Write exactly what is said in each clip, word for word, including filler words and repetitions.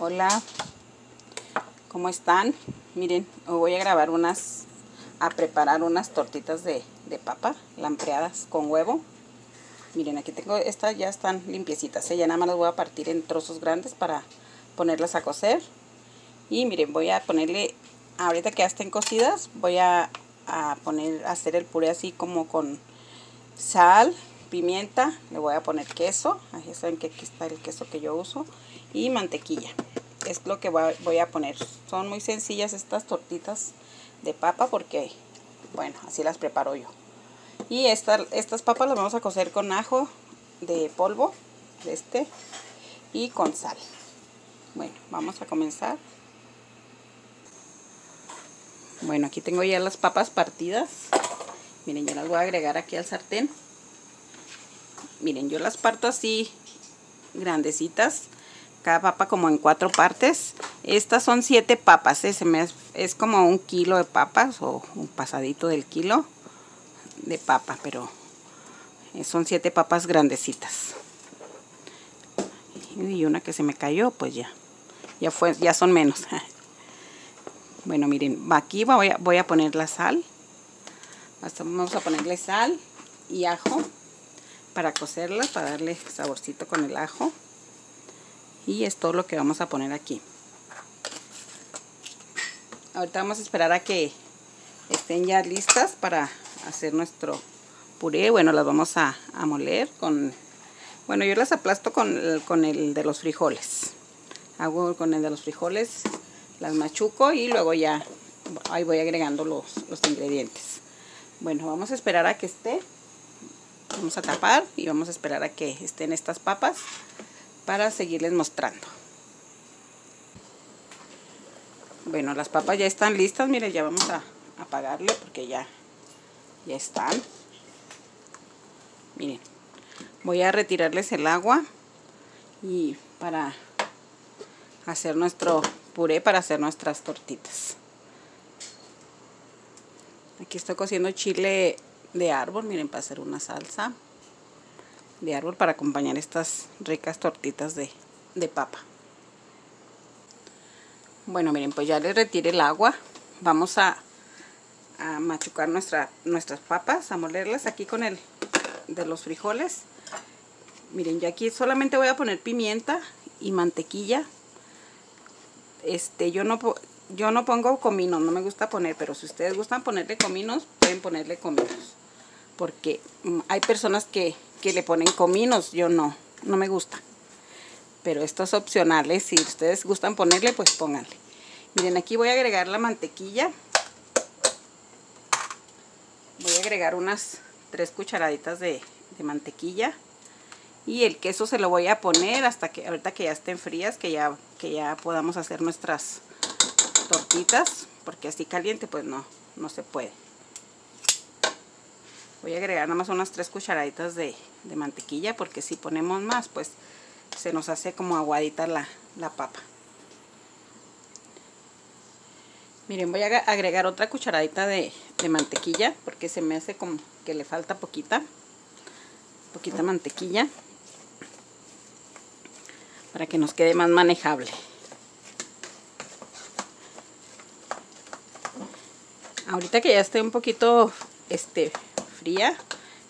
Hola, ¿cómo están? Miren, hoy voy a grabar unas, a preparar unas tortitas de, de papa, lampreadas con huevo. Miren, aquí tengo estas, ya están limpiecitas, ¿eh? Ya nada más las voy a partir en trozos grandes para ponerlas a cocer. Y miren, voy a ponerle, ahorita que ya estén cocidas, voy a, a poner, a hacer el puré así como con sal, pimienta, le voy a poner queso, ya saben que aquí está el queso que yo uso, y mantequilla, es lo que voy a poner. Son muy sencillas estas tortitas de papa porque, bueno, así las preparo yo. Y esta, estas papas las vamos a cocer con ajo de polvo, de este, y con sal. Bueno, vamos a comenzar. Bueno, aquí tengo ya las papas partidas, miren, yo las voy a agregar aquí al sartén. Miren, yo las parto así, grandecitas, cada papa como en cuatro partes. Estas son siete papas, ¿eh? Se me es, es como un kilo de papas o un pasadito del kilo de papa, pero son siete papas grandecitas. Y una que se me cayó, pues ya, ya, fue, ya son menos. Bueno, miren, aquí voy a, voy a poner la sal. Vamos a ponerle sal y ajo para cocerlas, para darle saborcito con el ajo, y es todo lo que vamos a poner aquí. Ahorita vamos a esperar a que estén ya listas para hacer nuestro puré. Bueno, las vamos a, a moler con, bueno, yo las aplasto con, con el de los frijoles, hago con el de los frijoles, las machuco y luego ya ahí voy agregando los, los ingredientes. Bueno, vamos a esperar a que esté. Vamos a tapar y vamos a esperar a que estén estas papas para seguirles mostrando. Bueno, las papas ya están listas. Miren, ya vamos a apagarle porque ya, ya están. Miren, voy a retirarles el agua y para hacer nuestro puré, para hacer nuestras tortitas. Aquí estoy cociendo chile de árbol, miren, para hacer una salsa de árbol para acompañar estas ricas tortitas de, de papa. Bueno, miren, pues ya les retiré el agua. Vamos a, a machucar nuestra, nuestras papas, a molerlas aquí con el de los frijoles. Miren, yo aquí solamente voy a poner pimienta y mantequilla. Este, yo no puedo... Yo no pongo comino, no me gusta poner, pero si ustedes gustan ponerle cominos, pueden ponerle cominos. Porque hay personas que, que le ponen cominos, yo no, no me gusta. Pero esto es opcional, ¿eh? Si ustedes gustan ponerle, pues pónganle. Miren, aquí voy a agregar la mantequilla. Voy a agregar unas tres cucharaditas de, de mantequilla. Y el queso se lo voy a poner hasta que, ahorita que ya estén frías, que ya, que ya podamos hacer nuestras tortitas, porque así caliente pues no, no se puede. Voy a agregar nada más unas tres cucharaditas de, de mantequilla, porque si ponemos más pues se nos hace como aguadita la, la papa. Miren, voy a agregar otra cucharadita de, de mantequilla, porque se me hace como que le falta poquita poquita mantequilla para que nos quede más manejable. Ahorita que ya esté un poquito este, fría,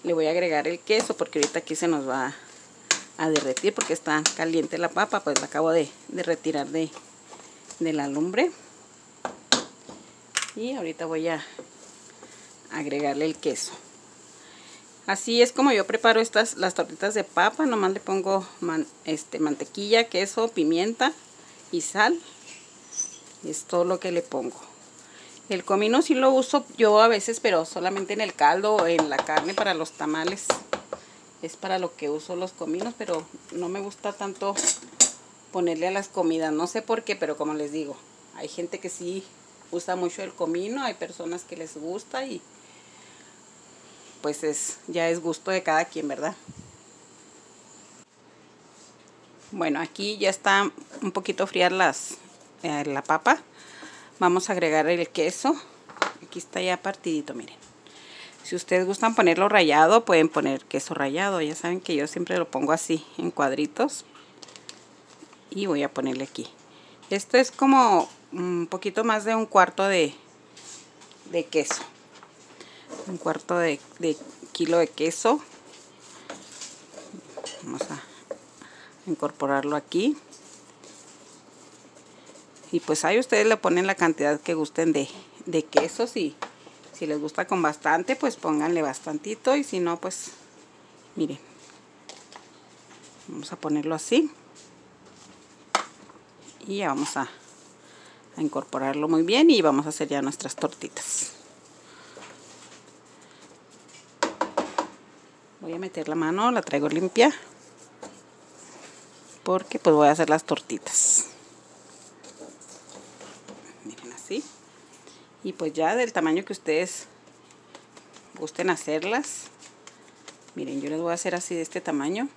le voy a agregar el queso, porque ahorita aquí se nos va a derretir, porque está caliente la papa, pues la acabo de, de retirar de, de la lumbre. Y ahorita voy a agregarle el queso. Así es como yo preparo estas, las tortitas de papa. Nomás le pongo man, este, mantequilla, queso, pimienta y sal. Es todo lo que le pongo. El comino sí lo uso yo a veces, pero solamente en el caldo o en la carne para los tamales. Es para lo que uso los cominos, pero no me gusta tanto ponerle a las comidas. No sé por qué, pero como les digo, hay gente que sí usa mucho el comino, hay personas que les gusta y pues es, ya es gusto de cada quien, ¿verdad? Bueno, aquí ya está un poquito fría las, eh, la papa. Vamos a agregar el queso. Aquí está ya partidito, miren. Si ustedes gustan ponerlo rallado, pueden poner queso rallado. Ya saben que yo siempre lo pongo así, en cuadritos. Y voy a ponerle aquí. Esto es como un poquito más de un cuarto de, de queso. Un cuarto de, de kilo de queso. Vamos a incorporarlo aquí. Y pues ahí ustedes le ponen la cantidad que gusten de, de quesos. Y si les gusta con bastante, pues pónganle bastantito. Y si no, pues miren. Vamos a ponerlo así. Y ya vamos a, a incorporarlo muy bien. Y vamos a hacer ya nuestras tortitas. Voy a meter la mano, la traigo limpia. Porque pues voy a hacer las tortitas. Miren así. Y pues ya del tamaño que ustedes gusten hacerlas. Miren, yo les voy a hacer así de este tamaño.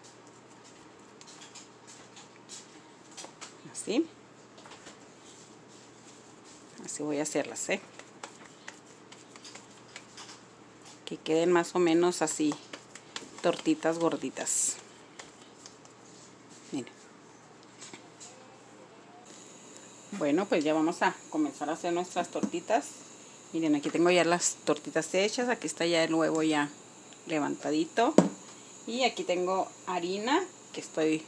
Así. Así voy a hacerlas, ¿eh? Que queden más o menos así, tortitas gorditas. Miren. Bueno, pues ya vamos a comenzar a hacer nuestras tortitas. Miren, aquí tengo ya las tortitas hechas. Aquí está ya el huevo ya levantadito. Y aquí tengo harina, que estoy,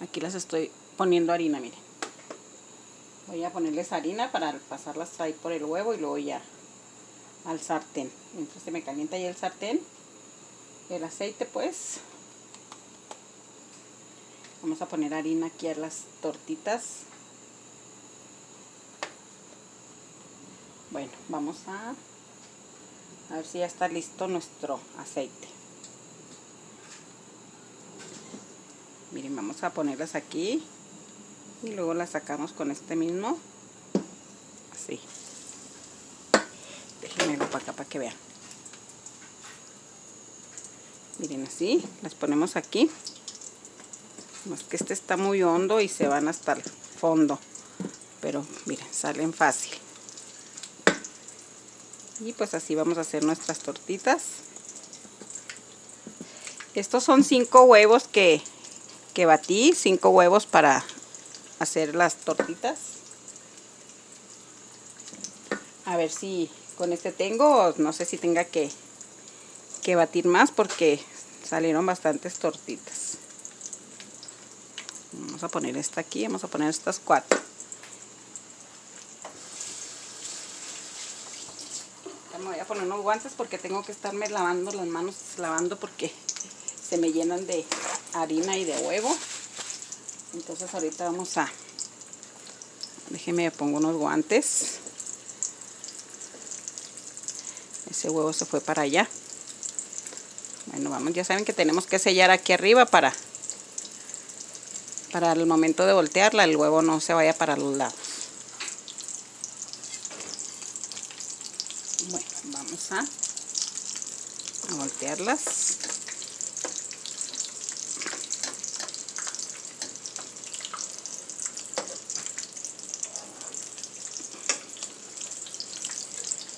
aquí las estoy poniendo harina, miren. Voy a ponerles harina para pasarlas ahí por el huevo y luego ya al sartén. Mientras se me calienta ya el sartén, el aceite, pues vamos a poner harina aquí a las tortitas. Bueno, vamos a, a ver si ya está listo nuestro aceite. Miren, vamos a ponerlas aquí. Y luego la sacamos con este mismo. Así. Déjenmelo para acá para que vean. Miren así. Las ponemos aquí. Más que este está muy hondo y se van hasta el fondo. Pero miren, salen fácil. Y pues así vamos a hacer nuestras tortitas. Estos son cinco huevos que, que batí. Cinco huevos para hacer las tortitas. A ver si con este tengo, no sé si tenga que, que batir más porque salieron bastantes tortitas. Vamos a poner esta aquí, vamos a poner estas cuatro. Me voy a poner unos guantes porque tengo que estarme lavando las manos, lavando porque se me llenan de harina y de huevo. Entonces ahorita vamos a, déjenme pongo unos guantes. Ese huevo se fue para allá. Bueno, vamos, ya saben que tenemos que sellar aquí arriba para, para el momento de voltearla, el huevo no se vaya para los lados. Bueno, vamos a, a voltearlas.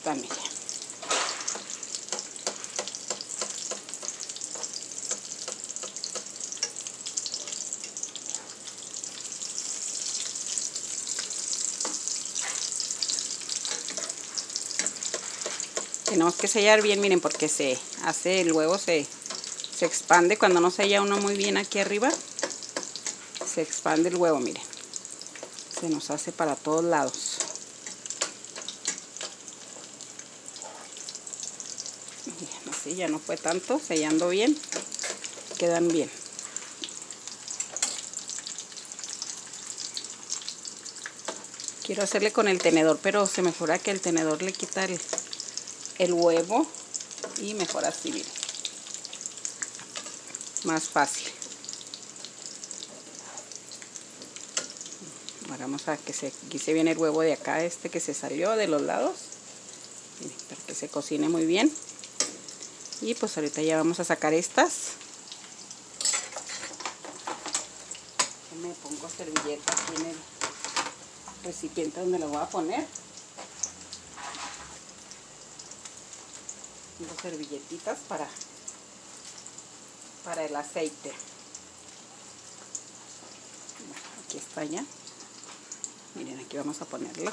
También. Tenemos que sellar bien, miren, porque se hace el huevo, se, se expande. Cuando no sella uno muy bien aquí arriba, se expande el huevo, miren. Se nos hace para todos lados. Así ya no fue tanto, sellando bien, quedan bien. Quiero hacerle con el tenedor, pero se me jura que el tenedor le quita el, el huevo y mejor así, miren. Más fácil. Ahora vamos a que se guise bien el huevo de acá, este que se salió de los lados. Miren, para que se cocine muy bien. Y pues ahorita ya vamos a sacar estas. Me pongo servilleta aquí en el recipiente donde la voy a poner. Pongo servilletitas para, para el aceite. Aquí está ya. Miren, aquí vamos a ponerlas.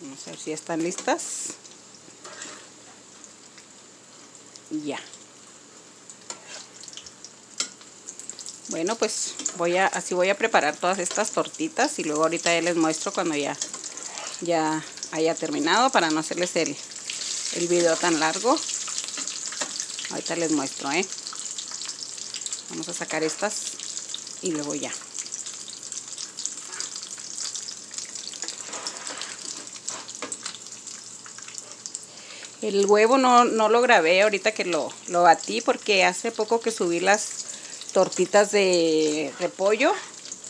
Vamos a ver si están listas. Ya. Bueno, pues voy a, así voy a preparar todas estas tortitas y luego ahorita ya les muestro cuando ya, ya haya terminado, para no hacerles el, el video tan largo. Ahorita les muestro, ¿eh? Vamos a sacar estas y luego ya. El huevo no, no lo grabé ahorita que lo, lo batí, porque hace poco que subí las tortitas de repollo.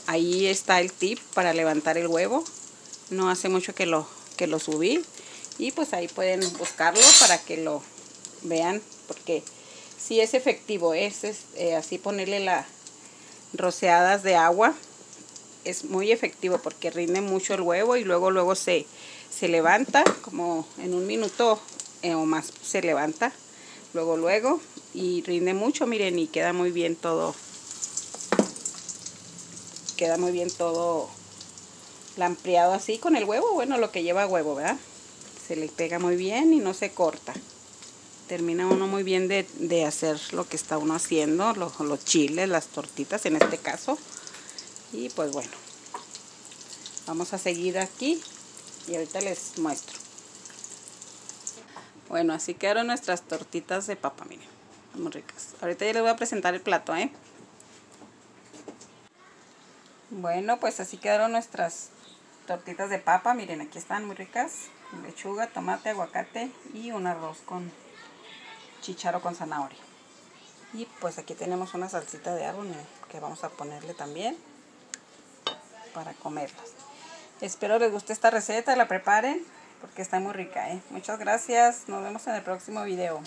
Ahí está el tip para levantar el huevo. No hace mucho que lo que lo subí, y pues ahí pueden buscarlo para que lo vean, porque sí es efectivo. Es, es eh, así ponerle las rociadas de agua es muy efectivo, porque rinde mucho el huevo y luego luego se, se levanta como en un minuto eh, o más. Se levanta luego luego y rinde mucho. Miren, y queda muy bien todo, queda muy bien todo lampreado así con el huevo. Bueno, lo que lleva huevo, ¿verdad? Se le pega muy bien y no se corta. Termina uno muy bien de, de hacer lo que está uno haciendo, los, los chiles, las tortitas en este caso. Y pues bueno, vamos a seguir aquí y ahorita les muestro. Bueno, así quedaron nuestras tortitas de papa, miren, muy ricas. Ahorita ya les voy a presentar el plato, ¿eh? Bueno, pues así quedaron nuestras tortitas de papa, miren, aquí están muy ricas. Lechuga, tomate, aguacate y un arroz con chícharo con zanahoria. Y pues aquí tenemos una salsita de árbol, miren, que vamos a ponerle también para comerlas. Espero les guste esta receta, la preparen, porque está muy rica, ¿eh? Muchas gracias, nos vemos en el próximo video.